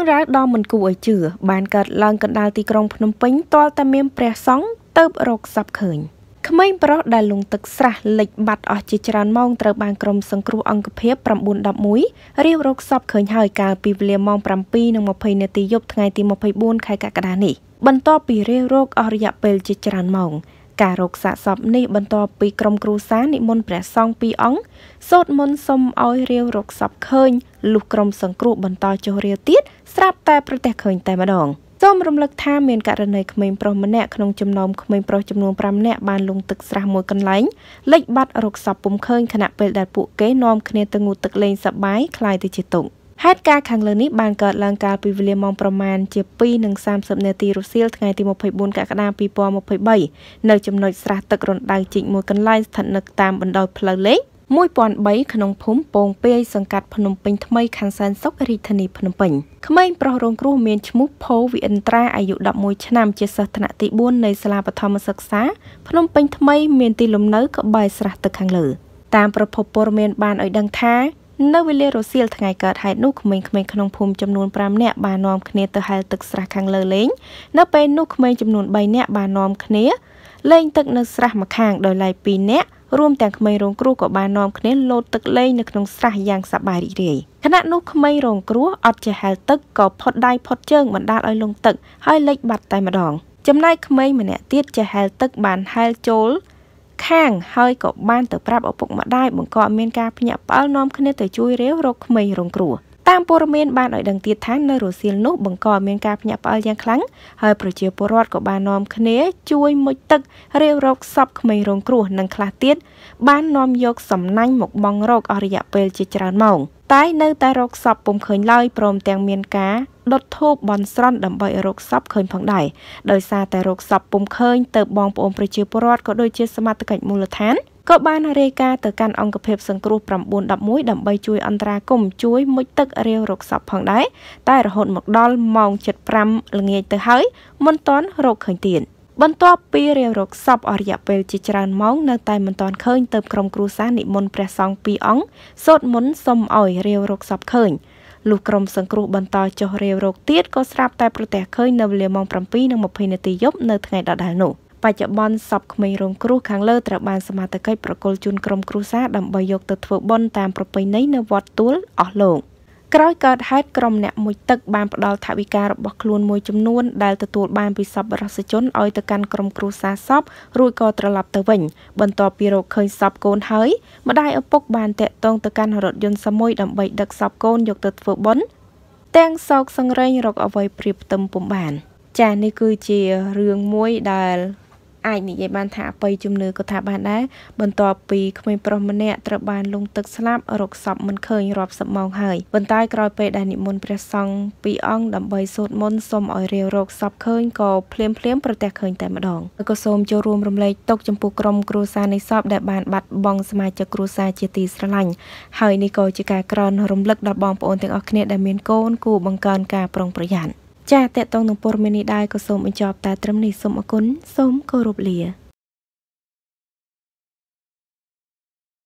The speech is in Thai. รื่องราวดอมันกูเจือบานเกิดลางกันดาตีกรองพนมปิ้งตัวตะเมียมเปรี้ยสองเติบโรคสับเขินขมิ้นเพราะได้ลงตึกสระหลิกบัดออกจิจารมองเตอบางกรมสังครูอังกเพียบประบุนดับมุ้ยเรียบโรคสับเขินหายการปีเลียมมองปรำปีนงมาเพยในตียบไงตีมาเพยบุญใครกะกระดานี่บรรทอปีเรียโรคอริยะเปลจิจารมองการโรคสะสมนี่บรรทอปีกรมครูสานิมนต์เปรี้ยสองปีอ๋องสดมนสมอ้อยเรียโรคสับเขินลูกกรมสังครูบรรทอโจเรียติดสลับแต่ประเทศเขินแต่มาดองส้มรำลึกท่าเมียนกะระเนยขมิ้นโปรมแนะขนมจำนอมขมิ้นโปรจำนวนปรามแนะบานลงตึกสระมวยกันไหลเล็กบัดรกสับปุ่มเคยขณะเปิดดัดปุเกนอมคะแนนตะงูตึกเลนสบายคลายติจิตุเหตุการณ์ครั้งนี้บานเกิดลางการปีเวลียมองประมาณเจ็ดปีหนึ่งสามสิบนาทีรูเซียลไงตีมพยบุญกะกระดาปีปอมพยใบในจำนวนสระตึกรนดังจิกมวยกันไหลสถานกตามบรรดาพลเล็กมวยปอนใบขนมพุ่มโป่งเปย์สังกัดพนมเปญทำไมคันซันซอกริธนีพนมเปญขมิ้นประโรงครูเมียนชมุพโพวิอันตราอายุดับมวยชนามเจษสถานติบุญในสลาปธรรมศึกษาพนมเปญทำไมเมียนตีลมเนื้อกับใบสระตะคังเหลือตามประพบปรเมียนบานอ่อยดังท้าในเวลาโรเซียลทางไงเกิดหายนุกขมิ้นขมิ้นขนมพุ่มจำนวนปรามเนะบานอมคเนตหายตึกสระคังเหลือเล้งนับเป็นนุกขมิ้นจำนวนใบเนะบานอมคเนเล่งตึกในสระมะข้างโดยลายปีเนะร่วมแต่งขมิ้นโรงครูกับบานอมคะแนนโลตึกเล่ในขนมสระยางสบายดีเลยขณะนุขมิ้นโรงครูอัดจะหาตึกก็พอดได้พอดเจิ้งมันได้ลอยลงตึกให้เล็กบัดไตมาดองจำได้ขมิ้นมันเนี่ยเตี้ยจะหาตึกบานไฮโจลข้างให้กับบานเติบปรับเอาปกมาได้บังกอเมียนกาพญาป้านอมคะแนนเติบช่วยเรียวโรงขมิ้นโรงครูตามปรเมียนบานอ่อยดังเตี้ยทั้งในโรเซียลนุบังกอเมียนกาพญาป้ายางคลังให้ประเจียปรอดกับบานอมคะแนนช่วยมดตึกเรียวโรงซับขมิ้นโรงครูนังคลาเตี้ยบ้านนอมยกสำนักหมกบองโรคอริยะเปลจิจารมองใต้เนื้อแต่โรคซับปมเขินลอยปลอมแตงเมียนกาดดทูบบอลซ่อนดำใบโรคซับเขินผังใดโดยซาแต่โรคซับปมเขินเติบบองปมประจิวปรอดก็โดยเชื้อสมาตกัดมูลฐานก็บ้านอเมริกาเติบการองกระเพบสังกรูปรำบุญดับมุ้ยดับใบจุยอันตรากลมจุยมุ้ยตึกเรียวโรคซับผังใดใต้ระหดหมกดอลมองจัดปรำละเงียเตหายมณฑลโรคเขินเตียนบรรทอปีเรียวรกซับอริยะเปลจิจารมองในไตมันตอนเขินเติมกรมครูสานิมนต์เปรี้ยสองปีอ๋องสดมนสมอ่อยเรียวรกซับเขินลูกกรมสังครูบรรทอจเรียวรกเตี้ยก็สลับแต่ประแต่เขินนำเรียมองปรำปีนำมาพินาตียบในไงดาดาหนุปัจจุบันซับขมิ้นโรงครูขังเลิศตระบานสมาตะไกประกอลจุนกรมครูสาดำใบยกเติดเฟบอนตามประเพณีในวัดตุลออกลงกรอยเกิดเหตุกรมเนี่ยมวยตึกบานประดาทวิการบอกครูนมวยจำนวนได้ตะตูดบานปีสับรัสจนอ้อยตะการกรมครูสาซับรุ่ยกอตระลับตะวิ่งบรรทอปีโรเคยซับโกนเฮยมาได้เอาปกบานแตะตรงตะการรถยนต์สมุยดำใบดักซับโกนยกตัดเฟบอนแตงซอกสังเรยรกเอาไว้ปริบเต็มปุ่มบานจานี่คือเจียเรื่องมวยได้ไอ้นี่ยายบ้านถาไปจุ่มเนื้อก็ถาบ้านได้บรรทอปีขมิ้นปรมเนี่ยตระบานลงตึกสลับรกซับมันเคยรอบสมองหายบรรใต้กรอยไปได้นิมนต์เปรี้ยสองปีอ่องดำใบสดมนสมอ่อยเรียวรกซับเคยก็เพลี้ยประแต่เคยแต่มาดองแล้วก็โสมจะรวมรวมเลยตกจำปูกรมครูซาในสอบได้บานบัดบองสมาชิกครูซาเจตีสระลังหายในกอจิกากรอนรวมเลิกดับบองปอนเตียงอคเนตได้เมียนโกนกูบังการกาปรองประหยัดจะแต่ต้องหนุ่มปรมเนี่ยได้ก็โสมอันจอบแต่ตรมนิสมอกุลสมกรุบเลีย